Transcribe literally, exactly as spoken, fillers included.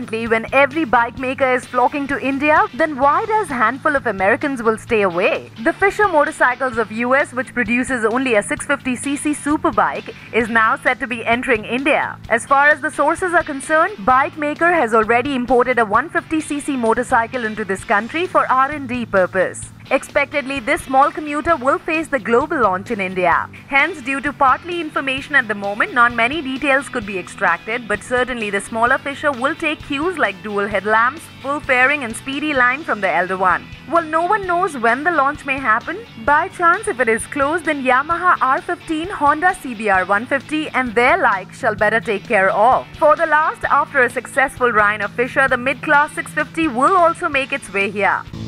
Currently, when every bike maker is flocking to India, then why does handful of Americans will stay away? The Fischer Motorcycles of U S, which produces only a six fifty c c superbike, is now set to be entering India. As far as the sources are concerned, bike maker has already imported a one fifty c c motorcycle into this country for R and D purpose. Expectedly, this small commuter will face the global launch in India. Hence, due to partly information at the moment, not many details could be extracted, but certainly the smaller Fischer will take cues like dual headlamps, full fairing and speedy line from the elder one. Well, no one knows when the launch may happen. By chance, if it is close, then Yamaha R fifteen, Honda C B R one fifty and their like shall better take care of. For the last, after a successful run of Fischer, the mid-class six fifty will also make its way here.